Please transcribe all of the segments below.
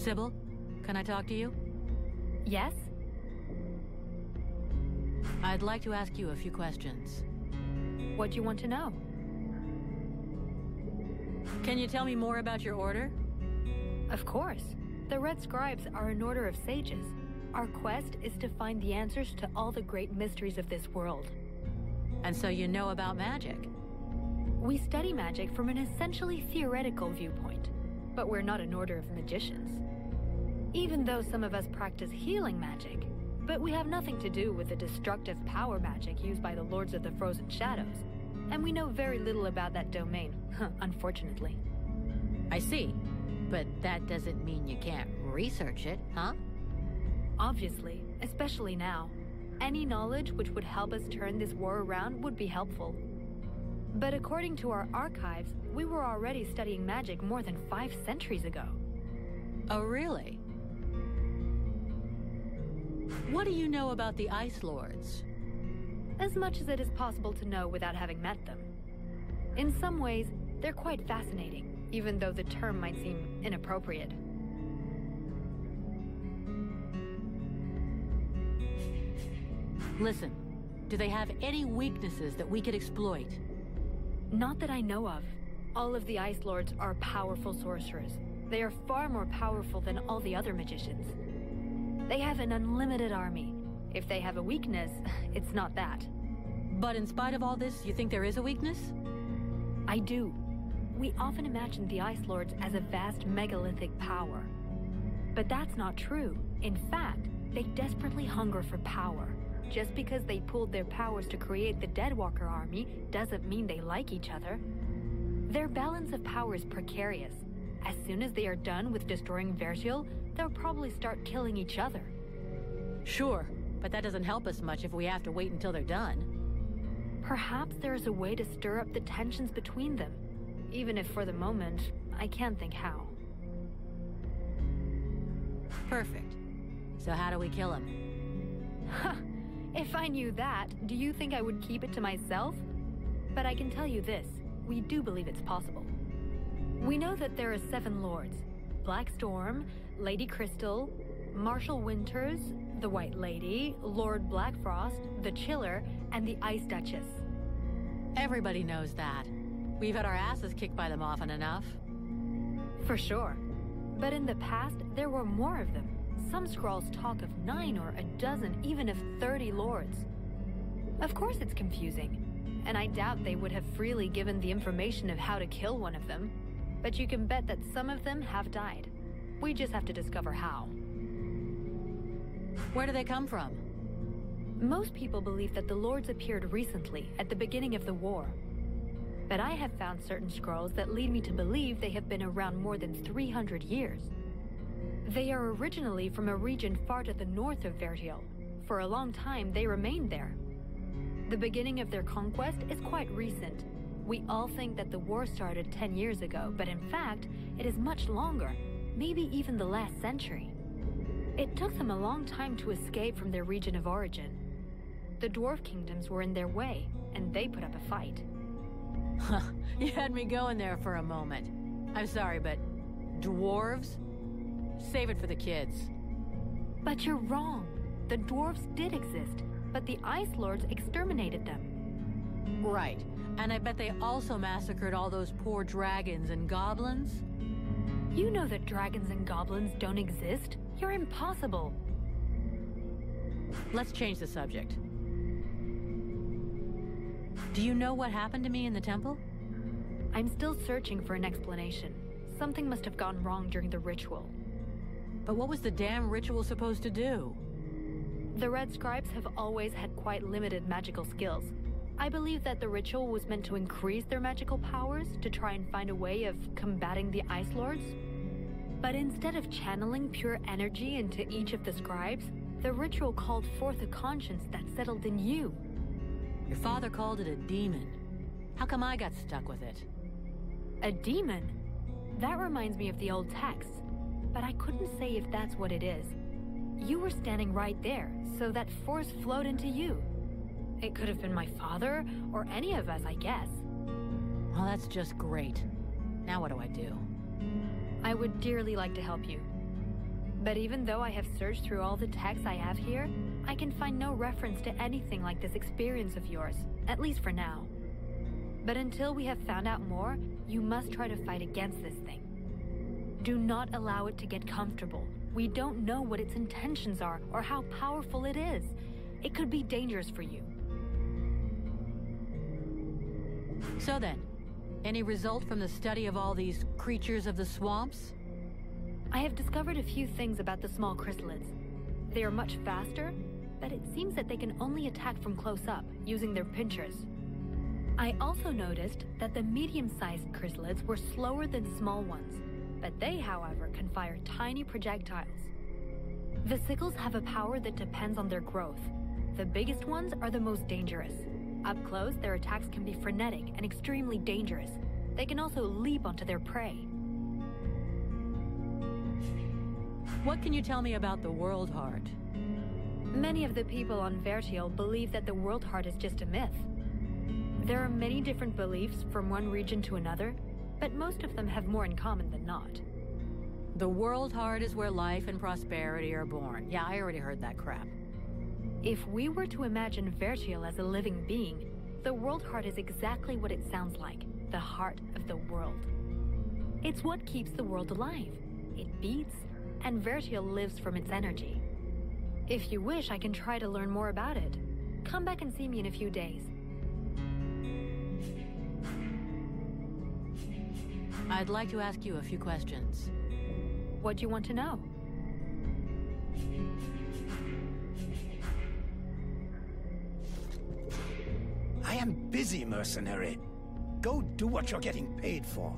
Sybil, can I talk to you? Yes? I'd like to ask you a few questions. What do you want to know? Can you tell me more about your order? Of course. The Red Scribes are an order of sages. Our quest is to find the answers to all the great mysteries of this world. And so you know about magic? We study magic from an essentially theoretical viewpoint, but we're not an order of magicians. Even though some of us practice healing magic, but we have nothing to do with the destructive power magic used by the Lords of the Frozen Shadows, and we know very little about that domain, unfortunately. I see, but that doesn't mean you can't research it, huh? Obviously, especially now. Any knowledge which would help us turn this war around would be helpful. But according to our archives, we were already studying magic more than 5 centuries ago. Oh, really? What do you know about the Ice Lords? As much as it is possible to know without having met them. In some ways, they're quite fascinating, even though the term might seem inappropriate. Listen, do they have any weaknesses that we could exploit? Not that I know of. All of the Ice Lords are powerful sorcerers. They are far more powerful than all the other magicians. They have an unlimited army. If they have a weakness, it's not that. But in spite of all this, you think there is a weakness? I do. We often imagine the Ice Lords as a vast megalithic power. But that's not true. In fact, they desperately hunger for power. Just because they pooled their powers to create the Deadwalker army doesn't mean they like each other. Their balance of power is precarious. As soon as they are done with destroying Vertiel, they'll probably start killing each other. Sure, but that doesn't help us much if we have to wait until they're done. Perhaps there is a way to stir up the tensions between them, even if for the moment, I can't think how. Perfect. So how do we kill him? Huh. If I knew that, do you think I would keep it to myself? But I can tell you this, we do believe it's possible. We know that there are 7 lords. Black Storm, Lady Crystal, Marshal Winters, the White Lady, Lord Black Frost, the Chiller, and the Ice Duchess. Everybody knows that. We've had our asses kicked by them often enough. For sure. But in the past, there were more of them. Some scrolls talk of 9 or a dozen, even of 30 lords. Of course it's confusing, and I doubt they would have freely given the information of how to kill one of them. But you can bet that some of them have died. We just have to discover how. Where do they come from? Most people believe that the lords appeared recently, at the beginning of the war. But I have found certain scrolls that lead me to believe they have been around more than 300 years. They are originally from a region far to the north of Vertiel. For a long time, they remained there. The beginning of their conquest is quite recent. We all think that the war started 10 years ago, but in fact, it is much longer, maybe even the last century. It took them a long time to escape from their region of origin. The Dwarf Kingdoms were in their way, and they put up a fight. Huh, you had me going there for a moment. I'm sorry, but dwarves? Save it for the kids. But you're wrong. The dwarves did exist, but the Ice Lords exterminated them. Right. And I bet they also massacred all those poor dragons and goblins. You know that dragons and goblins don't exist. You're impossible. Let's change the subject. Do you know what happened to me in the temple? I'm still searching for an explanation. Something must have gone wrong during the ritual. But what was the damn ritual supposed to do? The Red Scribes have always had quite limited magical skills. I believe that the ritual was meant to increase their magical powers to try and find a way of combating the Ice Lords. But instead of channeling pure energy into each of the scribes, the ritual called forth a conscience that settled in you. Your father called it a demon. How come I got stuck with it? A demon? That reminds me of the old texts. But I couldn't say if that's what it is. You were standing right there, so that force flowed into you. It could have been my father, or any of us, I guess. Well, that's just great. Now what do? I would dearly like to help you. But even though I have searched through all the texts I have here, I can find no reference to anything like this experience of yours, at least for now. But until we have found out more, you must try to fight against this thing. Do not allow it to get comfortable. We don't know what its intentions are or how powerful it is. It could be dangerous for you. So then, any result from the study of all these creatures of the swamps? I have discovered a few things about the small chrysalids. They are much faster, but it seems that they can only attack from close up, using their pinchers. I also noticed that the medium-sized chrysalids were slower than small ones, but they, however, can fire tiny projectiles. The sickles have a power that depends on their growth. The biggest ones are the most dangerous. Up close, their attacks can be frenetic and extremely dangerous. They can also leap onto their prey. What can you tell me about the World Heart? Many of the people on Vertiel believe that the World Heart is just a myth. There are many different beliefs from one region to another, but most of them have more in common than not. The World Heart is where life and prosperity are born. Yeah, I already heard that crap. If we were to imagine Vertiel as a living being, the World Heart is exactly what it sounds like, the heart of the world. It's what keeps the world alive. It beats, and Vertiel lives from its energy. If you wish, I can try to learn more about it. Come back and see me in a few days. I'd like to ask you a few questions. What do you want to know? I am busy, mercenary. Go do what you're getting paid for.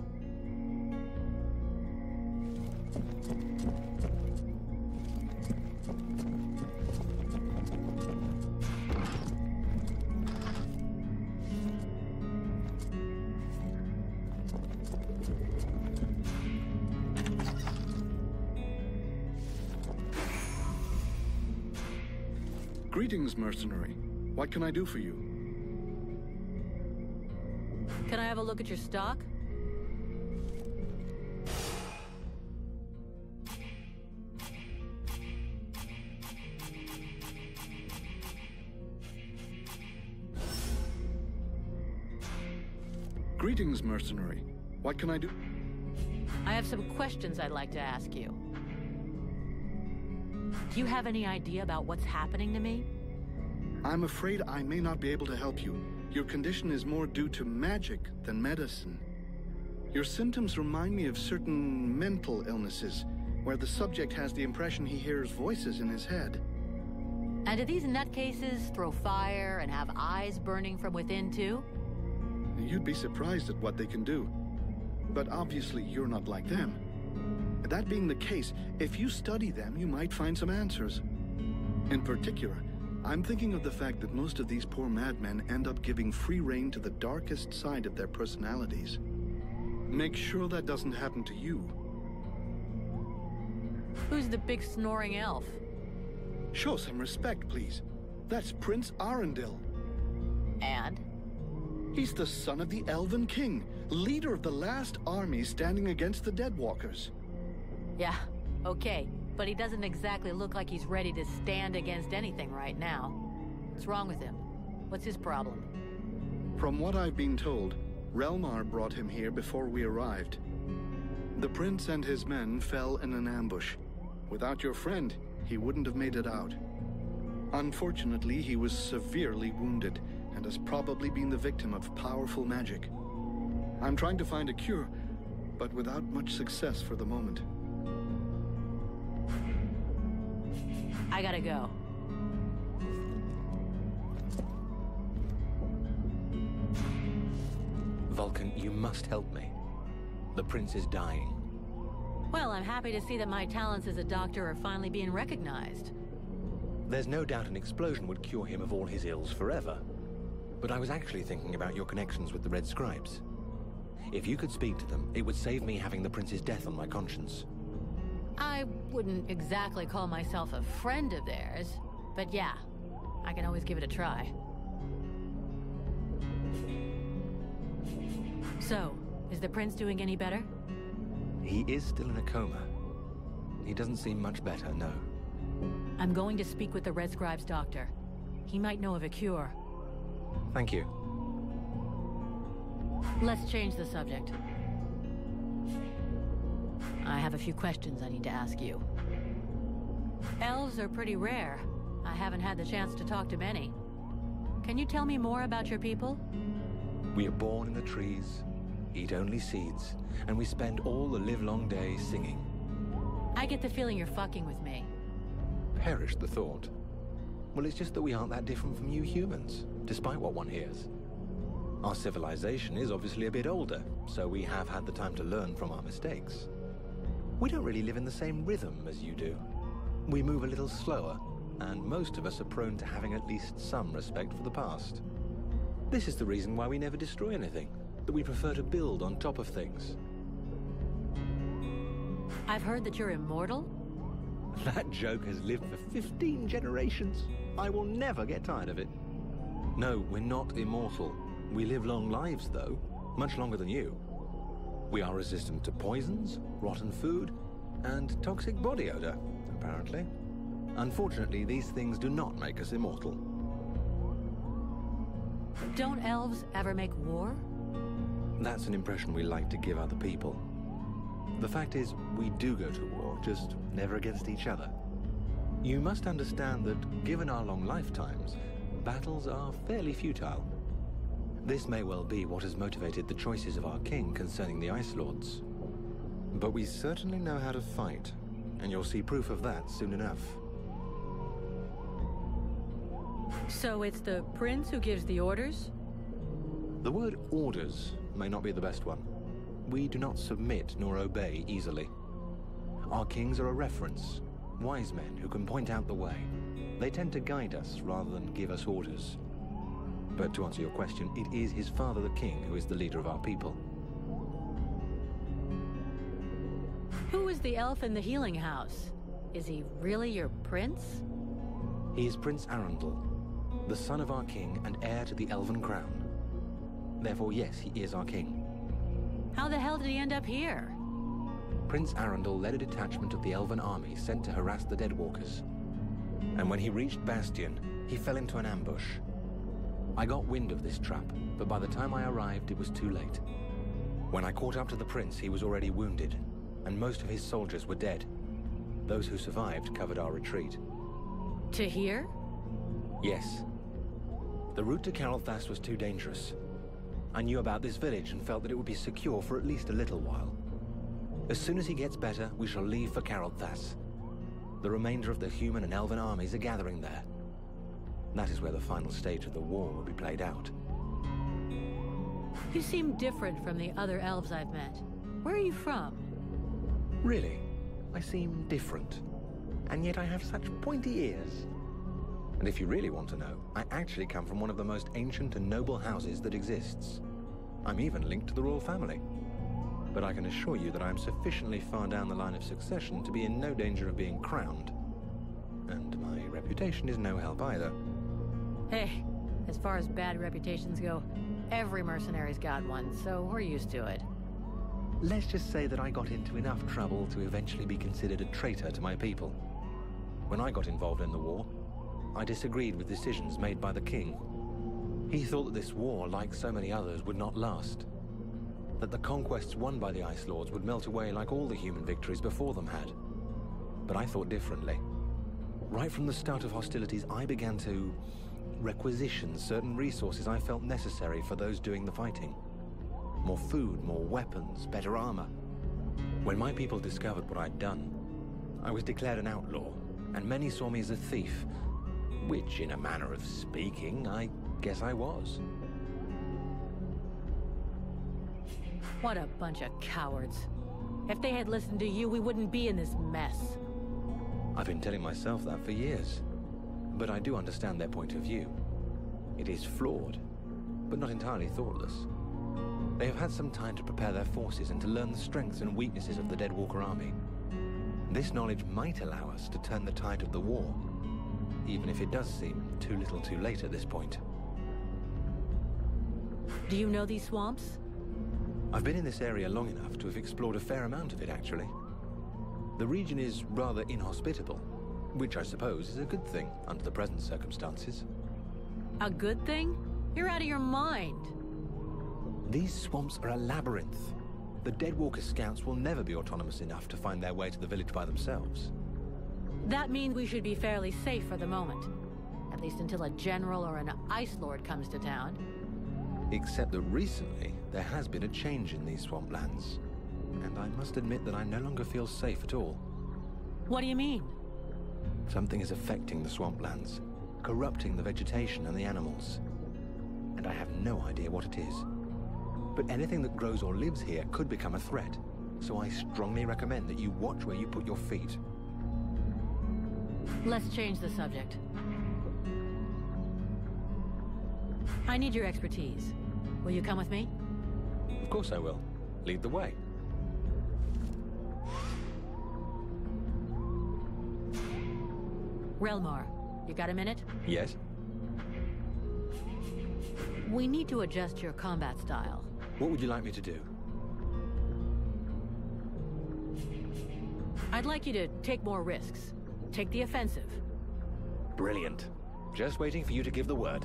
Greetings, mercenary. What can I do for you? Can I have a look at your stock? Greetings, mercenary. What can I do? I have some questions I'd like to ask you. Do you have any idea about what's happening to me? I'm afraid I may not be able to help you. Your condition is more due to magic than medicine. Your symptoms remind me of certain mental illnesses, where the subject has the impression he hears voices in his head. And do these nutcases throw fire and have eyes burning from within too? You'd be surprised at what they can do. But obviously you're not like them. That being the case, if you study them, you might find some answers. In particular, I'm thinking of the fact that most of these poor madmen end up giving free rein to the darkest side of their personalities. Make sure that doesn't happen to you. Who's the big snoring elf? Show some respect, please. That's Prince Arundel. And? He's the son of the Elven King, leader of the last army standing against the Deadwalkers. Yeah, okay. But he doesn't exactly look like he's ready to stand against anything right now. What's wrong with him? What's his problem? From what I've been told, Relmar brought him here before we arrived. The prince and his men fell in an ambush. Without your friend, he wouldn't have made it out. Unfortunately, he was severely wounded and has probably been the victim of powerful magic. I'm trying to find a cure, but without much success for the moment. I gotta go. Vulcan, you must help me. The prince is dying. Well, I'm happy to see that my talents as a doctor are finally being recognized. There's no doubt an explosion would cure him of all his ills forever. But I was actually thinking about your connections with the Red Scribes. If you could speak to them, it would save me having the prince's death on my conscience. I wouldn't exactly call myself a friend of theirs, but yeah, I can always give it a try. So, is the prince doing any better? He is still in a coma. He doesn't seem much better, no. I'm going to speak with the Red Scribe's doctor. He might know of a cure. Thank you. Let's change the subject. I have a few questions I need to ask you. Elves are pretty rare. I haven't had the chance to talk to many. Can you tell me more about your people? We are born in the trees, eat only seeds, and we spend all the livelong day singing. I get the feeling you're fucking with me. Perish the thought. Well, it's just that we aren't that different from you humans, despite what one hears. Our civilization is obviously a bit older, so we have had the time to learn from our mistakes. We don't really live in the same rhythm as you do. We move a little slower, and most of us are prone to having at least some respect for the past. This is the reason why we never destroy anything, that we prefer to build on top of things. I've heard that you're immortal? That joke has lived for 15 generations. I will never get tired of it. No, we're not immortal. We live long lives, though, much longer than you. We are resistant to poisons, rotten food, and toxic body odor, apparently. Unfortunately, these things do not make us immortal. Don't elves ever make war? That's an impression we like to give other people. The fact is, we do go to war, just never against each other. You must understand that, given our long lifetimes, battles are fairly futile. This may well be what has motivated the choices of our king concerning the Ice Lords. But we certainly know how to fight, and you'll see proof of that soon enough. So it's the prince who gives the orders? The word orders may not be the best one. We do not submit nor obey easily. Our kings are a reference, wise men who can point out the way. They tend to guide us rather than give us orders. But to answer your question, it is his father, the king, who is the leader of our people. Who is the elf in the healing house? Is he really your prince? He is Prince Arundel, the son of our king and heir to the Elven crown. Therefore, yes, he is our king. How the hell did he end up here? Prince Arundel led a detachment of the Elven army sent to harass the Deadwalkers. And when he reached Bastion, he fell into an ambush. I got wind of this trap, but by the time I arrived, it was too late. When I caught up to the prince, he was already wounded, and most of his soldiers were dead. Those who survived covered our retreat. To here? Yes. The route to Karolthas was too dangerous. I knew about this village and felt that it would be secure for at least a little while. As soon as he gets better, we shall leave for Karolthas. The remainder of the human and elven armies are gathering there. That is where the final stage of the war will be played out. You seem different from the other elves I've met. Where are you from? Really? I seem different. And yet I have such pointy ears. And if you really want to know, I actually come from one of the most ancient and noble houses that exists. I'm even linked to the royal family. But I can assure you that I'm sufficiently far down the line of succession to be in no danger of being crowned. And my reputation is no help either. Hey, as far as bad reputations go, every mercenary's got one, so we're used to it. Let's just say that I got into enough trouble to eventually be considered a traitor to my people. When I got involved in the war, I disagreed with decisions made by the king. He thought that this war, like so many others, would not last. That the conquests won by the Ice Lords would melt away like all the human victories before them had. But I thought differently. Right from the start of hostilities, I began to requisition certain resources I felt necessary for those doing the fighting. More food, more weapons, better armor. When my people discovered what I'd done, I was declared an outlaw, and many saw me as a thief. Which, in a manner of speaking, I guess I was. What a bunch of cowards. If they had listened to you, we wouldn't be in this mess. I've been telling myself that for years. But I do understand their point of view. It is flawed, but not entirely thoughtless. They have had some time to prepare their forces and to learn the strengths and weaknesses of the Deadwalker army. This knowledge might allow us to turn the tide of the war. Even if it does seem too little too late at this point. Do you know these swamps? I've been in this area long enough to have explored a fair amount of it, actually. the region is rather inhospitable, which I suppose is a good thing under the present circumstances. A good thing? You're out of your mind. These swamps are a labyrinth. The Deadwalker scouts will never be autonomous enough to find their way to the village by themselves. That means we should be fairly safe for the moment. At least until a general or an Ice Lord comes to town. Except that recently, there has been a change in these swamplands. And I must admit that I no longer feel safe at all. What do you mean? Something is affecting the swamplands, corrupting the vegetation and the animals. And I have no idea what it is. But anything that grows or lives here could become a threat, so I strongly recommend that you watch where you put your feet. Let's change the subject. I need your expertise. Will you come with me? Of course I will. Lead the way. Relmar, you got a minute? Yes. We need to adjust your combat style. What would you like me to do? I'd like you to take more risks. Take the offensive. Brilliant. Just waiting for you to give the word.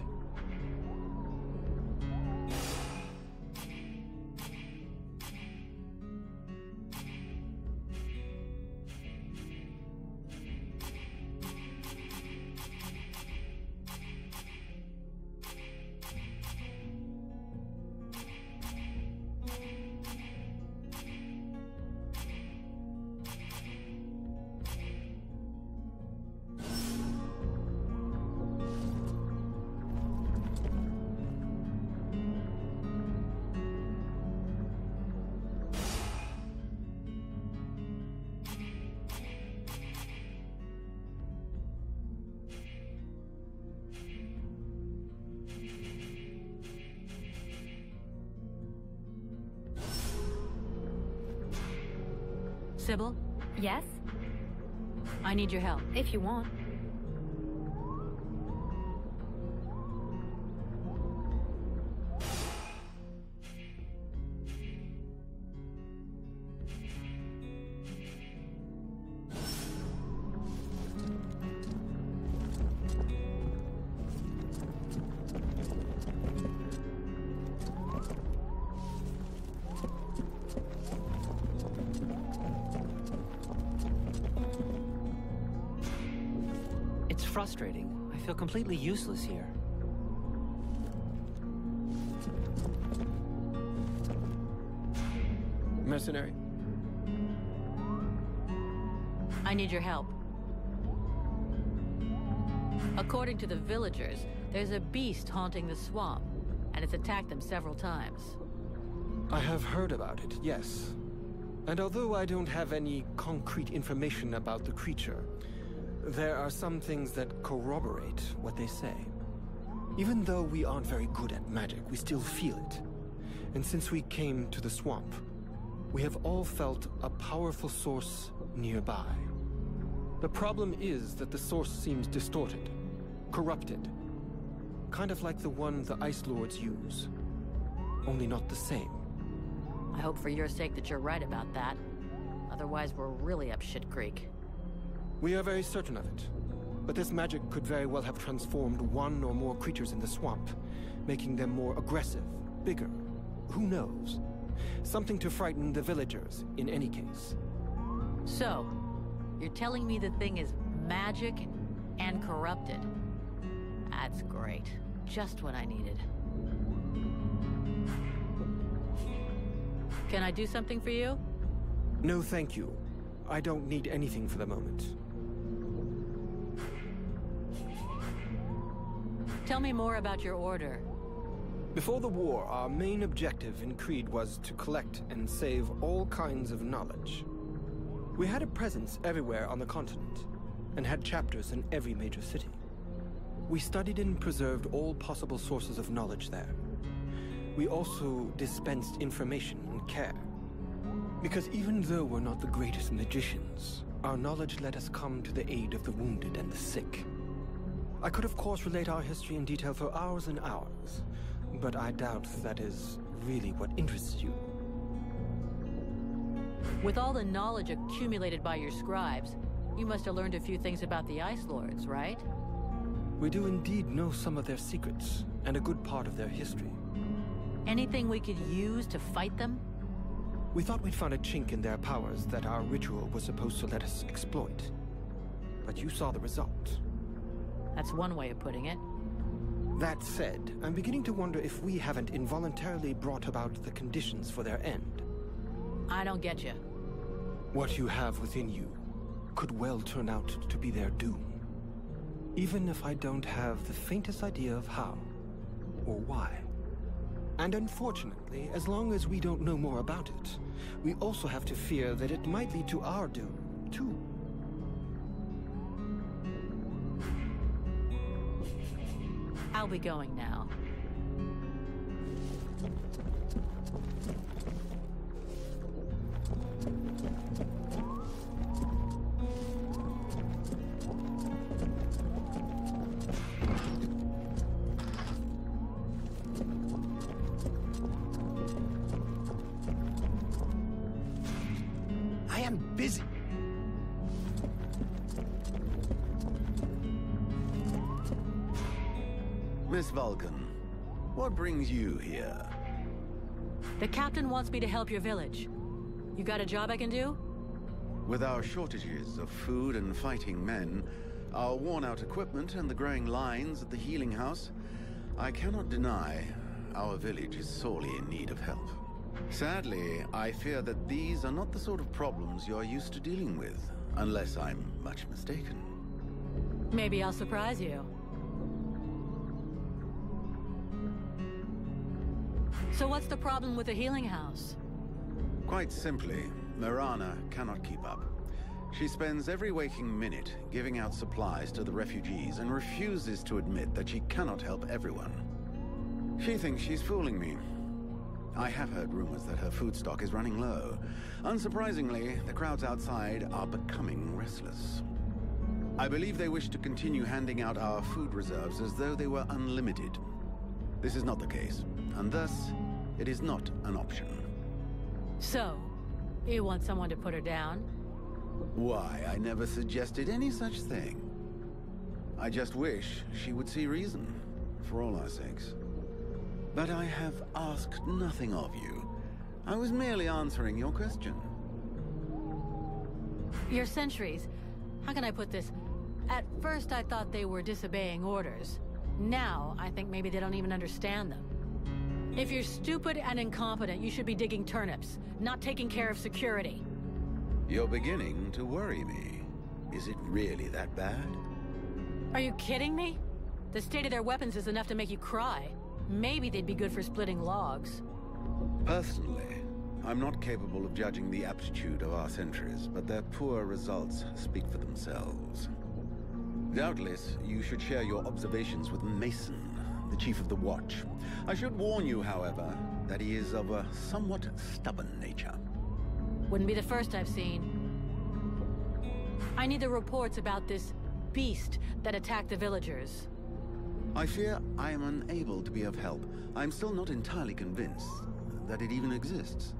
Sybil? Yes? I need your help. If you want. Frustrating. I feel completely useless here. Mercenary. I need your help. According to the villagers, there's a beast haunting the swamp, and it's attacked them several times. I have heard about it, yes. And although I don't have any concrete information about the creature, there are some things that corroborate what they say. Even though we aren't very good at magic, we still feel it. And since we came to the swamp, we have all felt a powerful source nearby. The problem is that the source seems distorted, corrupted. Kind of like the one the Ice Lords use, only not the same. I hope for your sake that you're right about that. Otherwise, we're really up shit creek. We are very certain of it, but this magic could very well have transformed one or more creatures in the swamp, making them more aggressive, bigger, who knows? Something to frighten the villagers, in any case. So, you're telling me the thing is magic and corrupted? That's great. Just what I needed. Can I do something for you? No, thank you. I don't need anything for the moment. Tell me more about your order. Before the war, our main objective in Creed was to collect and save all kinds of knowledge. We had a presence everywhere on the continent, and had chapters in every major city. We studied and preserved all possible sources of knowledge there. We also dispensed information and care. Because even though we're not the greatest magicians, our knowledge let us come to the aid of the wounded and the sick. I could of course relate our history in detail for hours and hours, but I doubt that is really what interests you. With all the knowledge accumulated by your scribes, you must have learned a few things about the Ice Lords, right? We do indeed know some of their secrets, and a good part of their history. Anything we could use to fight them? We thought we'd found a chink in their powers that our ritual was supposed to let us exploit. But you saw the result. That's one way of putting it. That said, I'm beginning to wonder if we haven't involuntarily brought about the conditions for their end. I don't get you. What you have within you could well turn out to be their doom. Even if I don't have the faintest idea of how or why. And unfortunately, as long as we don't know more about it, we also have to fear that it might lead to our doom, too. I'll be going now. Brings you here? The captain wants me to help your village. You got a job I can do? With our shortages of food and fighting men, our worn-out equipment and the growing lines at the healing house, I cannot deny our village is sorely in need of help. Sadly, I fear that these are not the sort of problems you're used to dealing with, unless I'm much mistaken. Maybe I'll surprise you. So what's the problem with the healing house? Quite simply, Mirana cannot keep up. She spends every waking minute giving out supplies to the refugees and refuses to admit that she cannot help everyone. She thinks she's fooling me. I have heard rumors that her food stock is running low. Unsurprisingly, the crowds outside are becoming restless. I believe they wish to continue handing out our food reserves as though they were unlimited. This is not the case, and thus, it is not an option. So, you want someone to put her down? Why, I never suggested any such thing. I just wish she would see reason, for all our sakes. But I have asked nothing of you. I was merely answering your question. Your sentries, how can I put this? At first I thought they were disobeying orders. Now, I think maybe they don't even understand them. If you're stupid and incompetent, you should be digging turnips, not taking care of security. You're beginning to worry me. Is it really that bad? Are you kidding me? The state of their weapons is enough to make you cry. Maybe they'd be good for splitting logs. Personally, I'm not capable of judging the aptitude of our sentries, but their poor results speak for themselves. Doubtless, you should share your observations with Mason, the chief of the watch. I should warn you, however, that he is of a somewhat stubborn nature. Wouldn't be the first I've seen. I need the reports about this beast that attacked the villagers. I fear I am unable to be of help. I'm still not entirely convinced that it even exists.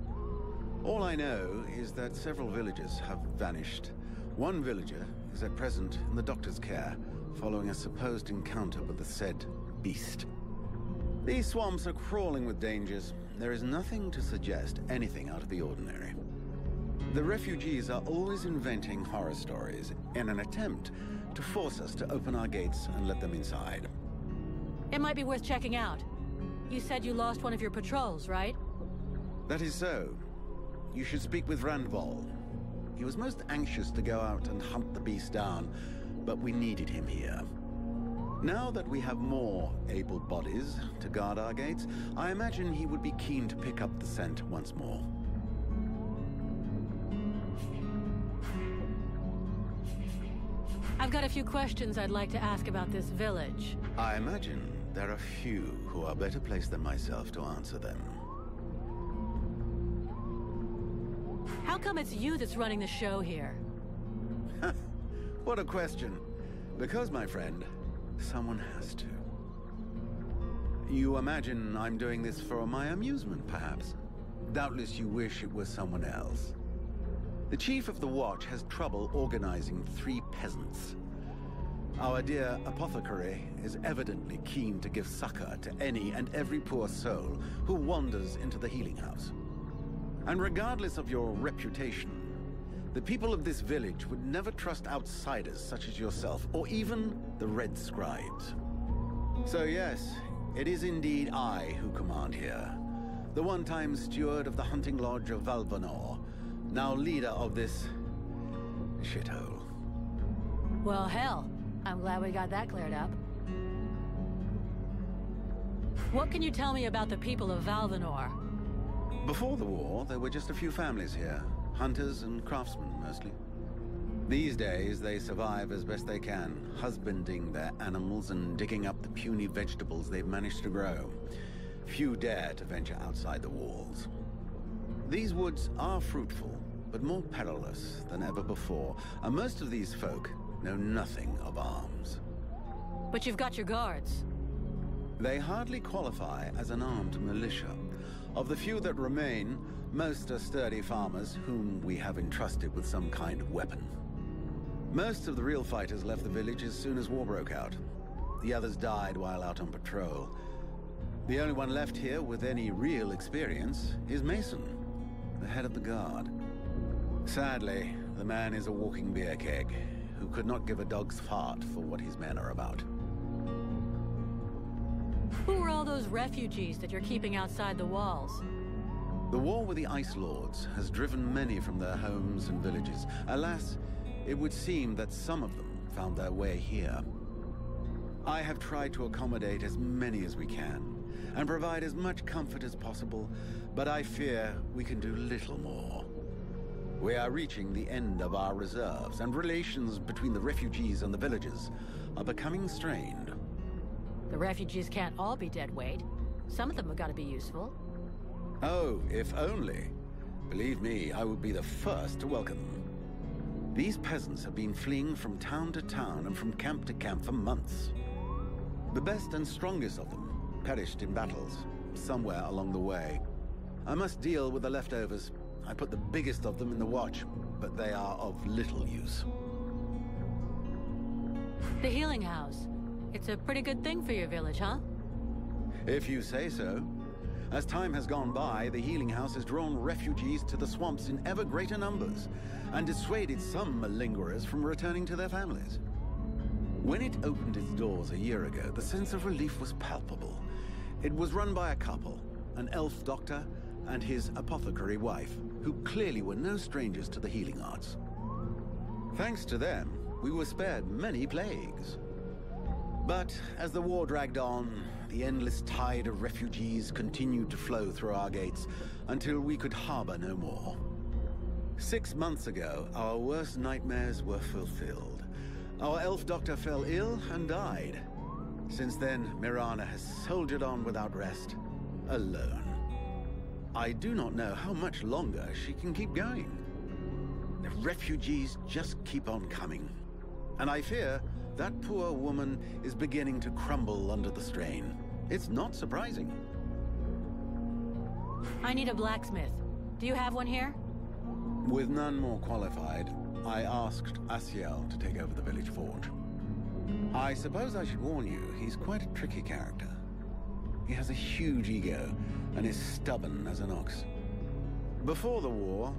All I know is that several villagers have vanished. One villager is at present in the doctor's care, following a supposed encounter with the said beast. These swamps are crawling with dangers. There is nothing to suggest anything out of the ordinary. The refugees are always inventing horror stories in an attempt to force us to open our gates and let them inside. It might be worth checking out. You said you lost one of your patrols, right? That is so. You should speak with Randval. He was most anxious to go out and hunt the beast down, but we needed him here. Now that we have more able bodies to guard our gates, I imagine he would be keen to pick up the scent once more. I've got a few questions I'd like to ask about this village. I imagine there are few who are better placed than myself to answer them. How come it's you that's running the show here? What a question. Because, my friend, someone has to. You imagine I'm doing this for my amusement, perhaps? Doubtless you wish it was someone else. The chief of the watch has trouble organizing three peasants. Our dear apothecary is evidently keen to give succor to any and every poor soul who wanders into the healing house. And regardless of your reputation, the people of this village would never trust outsiders such as yourself, or even the Red Scribes. So yes, it is indeed I who command here, the one-time steward of the hunting lodge of Valvanor, now leader of this shithole. Well, hell. I'm glad we got that cleared up. What can you tell me about the people of Valvanor? Before the war, there were just a few families here. Hunters and craftsmen, mostly. These days, they survive as best they can, husbanding their animals and digging up the puny vegetables they've managed to grow. Few dare to venture outside the walls. These woods are fruitful, but more perilous than ever before, and most of these folk know nothing of arms. But you've got your guards. They hardly qualify as an armed militia. Of the few that remain, most are sturdy farmers whom we have entrusted with some kind of weapon. Most of the real fighters left the village as soon as war broke out. The others died while out on patrol. The only one left here with any real experience is Mason, the head of the guard. Sadly, the man is a walking beer keg who could not give a dog's fart for what his men are about. Who are all those refugees that you're keeping outside the walls? The war with the Ice Lords has driven many from their homes and villages. Alas, it would seem that some of them found their way here. I have tried to accommodate as many as we can, and provide as much comfort as possible, but I fear we can do little more. We are reaching the end of our reserves, and relations between the refugees and the villagers are becoming strained. The refugees can't all be dead weight. Some of them have got to be useful. Oh, if only. Believe me, I would be the first to welcome them. These peasants have been fleeing from town to town and from camp to camp for months. The best and strongest of them perished in battles somewhere along the way. I must deal with the leftovers. I put the biggest of them in the watch, but they are of little use. The healing house. It's a pretty good thing for your village, huh? If you say so. As time has gone by, the healing house has drawn refugees to the swamps in ever greater numbers, and dissuaded some malingerers from returning to their families. When it opened its doors a year ago, the sense of relief was palpable. It was run by a couple, an elf doctor and his apothecary wife, who clearly were no strangers to the healing arts. Thanks to them, we were spared many plagues. But as the war dragged on, the endless tide of refugees continued to flow through our gates until we could harbor no more. 6 months ago, our worst nightmares were fulfilled. Our elf doctor fell ill and died. Since then, Mirana has soldiered on without rest, alone. I do not know how much longer she can keep going. The refugees just keep on coming. And I fear that poor woman is beginning to crumble under the strain. It's not surprising. I need a blacksmith. Do you have one here? With none more qualified, I asked Asiel to take over the village forge. I suppose I should warn you, he's quite a tricky character. He has a huge ego and is stubborn as an ox. Before the war,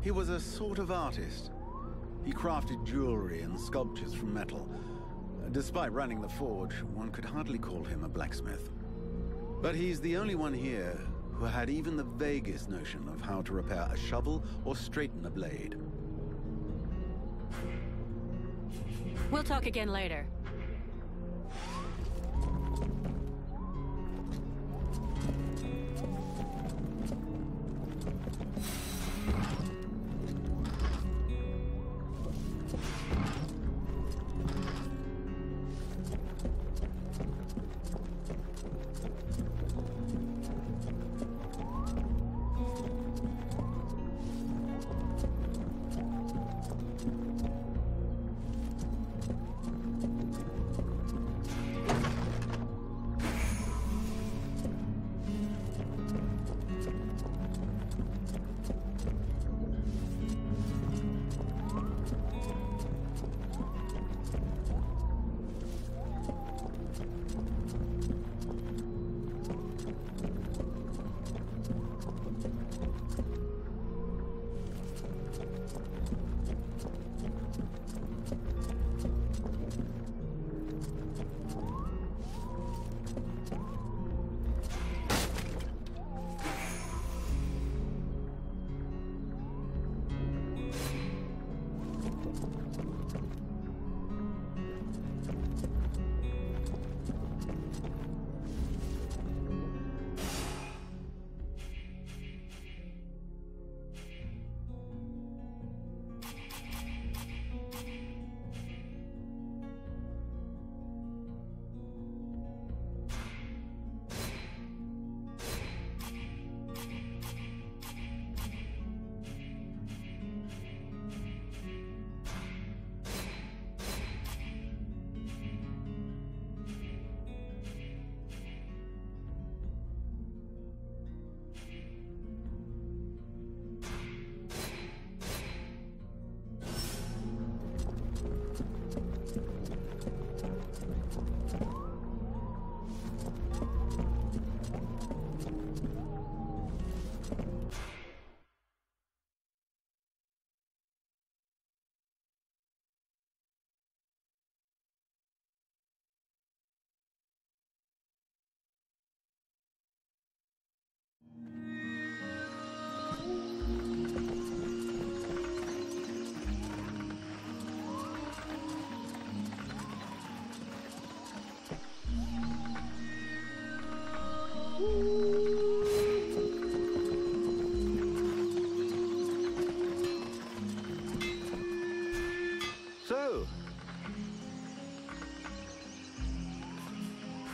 he was a sort of artist. He crafted jewelry and sculptures from metal. Despite running the forge, one could hardly call him a blacksmith. But he's the only one here who had even the vaguest notion of how to repair a shovel or straighten a blade. We'll talk again later.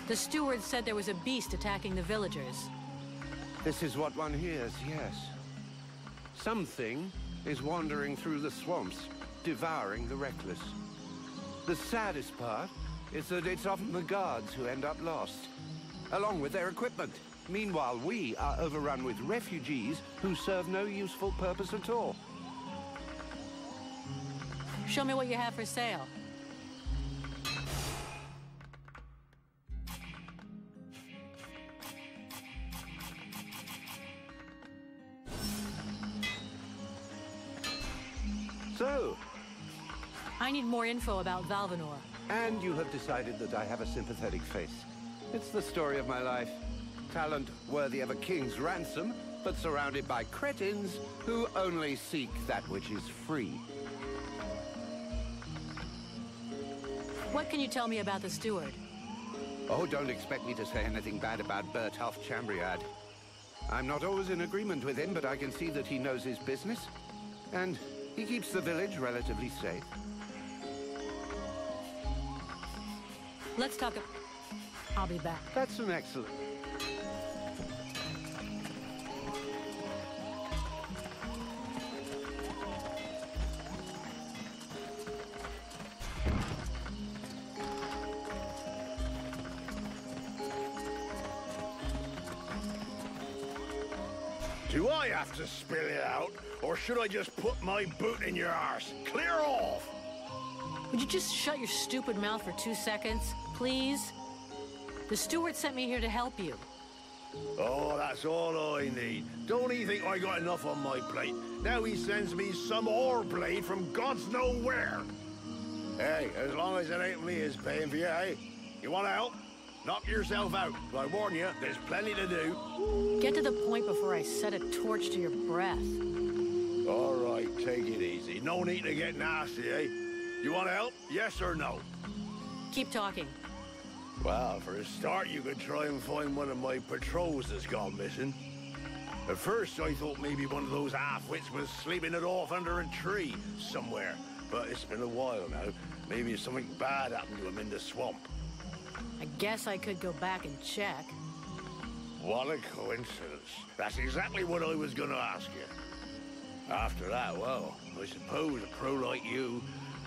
The steward said there was a beast attacking the villagers. This is what one hears, yes. Something is wandering through the swamps, devouring the reckless. The saddest part is that it's often the guards who end up lost, along with their equipment. Meanwhile, we are overrun with refugees who serve no useful purpose at all. Show me what you have for sale. So? I need more info about Valvanor. And you have decided that I have a sympathetic face. It's the story of my life. Talent worthy of a king's ransom, but surrounded by cretins who only seek that which is free. What can you tell me about the steward? Oh, don't expect me to say anything bad about Bert Half Chambriad. I'm not always in agreement with him, but I can see that he knows his business, and he keeps the village relatively safe. Let's talk. I'll be back. That's an excellent. Do I have to spill it out, or should I just put my boot in your arse? Clear off! Would you just shut your stupid mouth for 2 seconds, please? The steward sent me here to help you. Oh, that's all I need. Don't he think I got enough on my plate? Now he sends me some oar blade from God's nowhere. Hey, as long as it ain't me is paying for you, hey? You want to help? Knock yourself out. I warn you, there's plenty to do. Get to the point before I set a torch to your breath. All right, take it easy. No need to get nasty, eh? You want to help? Yes or no? Keep talking. Well, for a start, you could try and find one of my patrols that's gone missing. At first, I thought maybe one of those half-wits was sleeping it off under a tree somewhere. But it's been a while now. Maybe something bad happened to him in the swamp. I guess I could go back and check. What a coincidence. That's exactly what I was going to ask you. After that, well, I suppose a pro like you,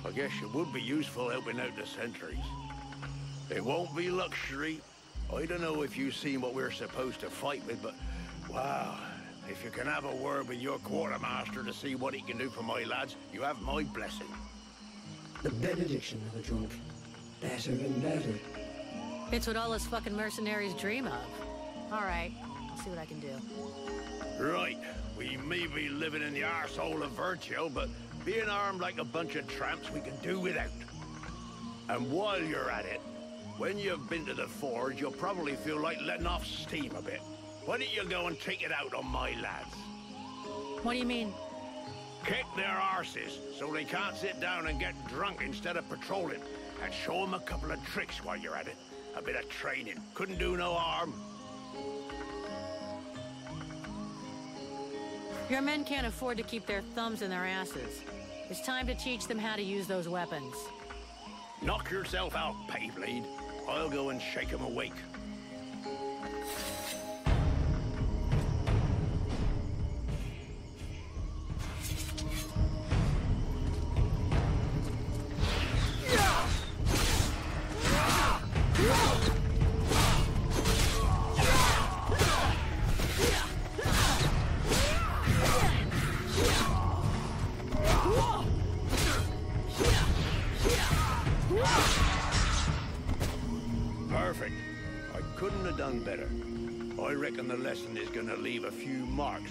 I guess you would be useful helping out the sentries. It won't be luxury. I don't know if you've seen what we're supposed to fight with, but, wow, if you can have a word with your quartermaster to see what he can do for my lads, you have my blessing. The benediction of a drunk. Better and better. It's what all us fucking mercenaries dream of. All right, I'll see what I can do. Right, we may be living in the arsehole of Vertiel, but being armed like a bunch of tramps we can do without. And while you're at it, when you've been to the forge, you'll probably feel like letting off steam a bit. Why don't you go and take it out on my lads? What do you mean? Kick their arses so they can't sit down and get drunk instead of patrolling, and show them a couple of tricks while you're at it. A bit of training. Couldn't do no harm. Your men can't afford to keep their thumbs in their asses. It's time to teach them how to use those weapons. Knock yourself out, Payblade. I'll go and shake them awake.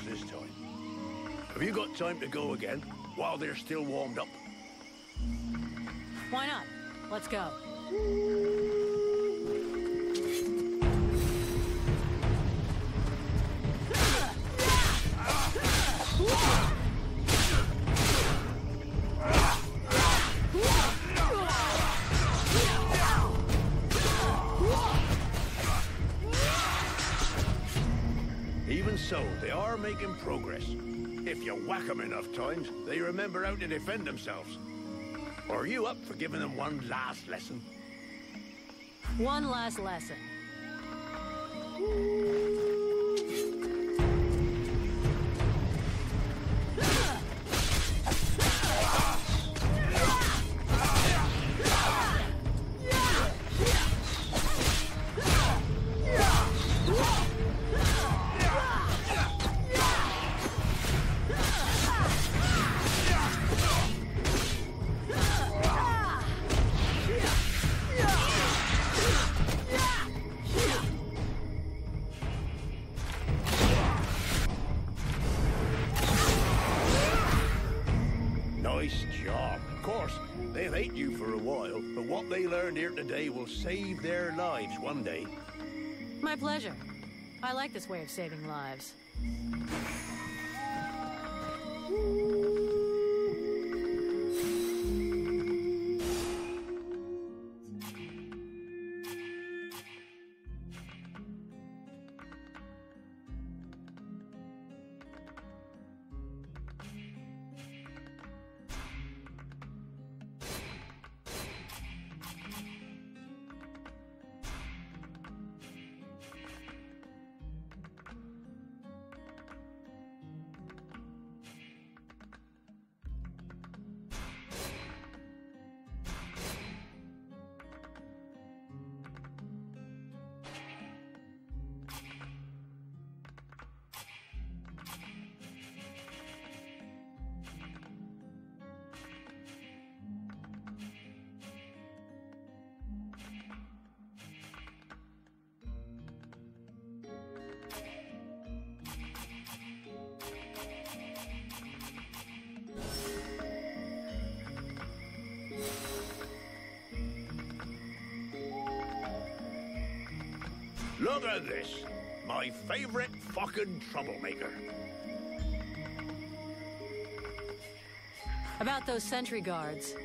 This time. Have you got time to go again while they're still warmed up? Why not? Let's go. So, they are making progress. If you whack them enough times, they remember how to defend themselves. Or are you up for giving them one last lesson? One last lesson. Save their lives one day. My pleasure. I like this way of saving lives. Look at this, my favorite fucking troublemaker. About those sentry guards.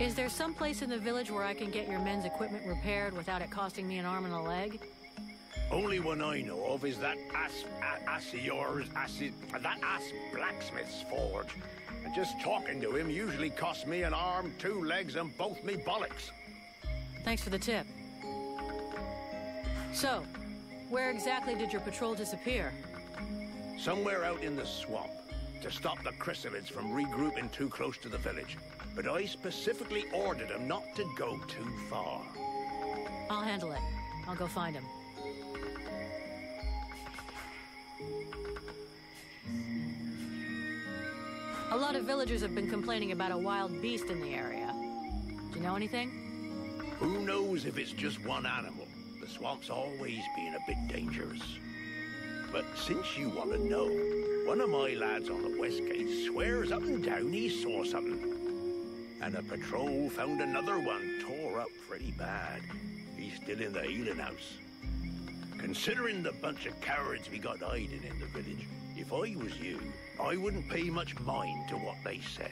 Is there some place in the village where I can get your men's equipment repaired without it costing me an arm and a leg? Only one I know of is that ass blacksmith's forge. And just talking to him usually costs me an arm, 2 legs, and both me bollocks. Thanks for the tip. So, where exactly did your patrol disappear? Somewhere out in the swamp, to stop the chrysalids from regrouping too close to the village. But I specifically ordered them not to go too far. I'll handle it. I'll go find them. A lot of villagers have been complaining about a wild beast in the area. Do you know anything? Who knows if it's just one animal? The swamp's always been a bit dangerous. But since you want to know, one of my lads on the west gate swears up and down he saw something. And a patrol found another one tore up pretty bad. He's still in the healing house. Considering the bunch of cowards we got hiding in the village, if I was you, I wouldn't pay much mind to what they says.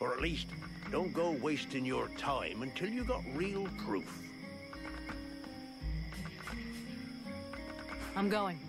Or at least, don't go wasting your time until you got real proof. I'm going.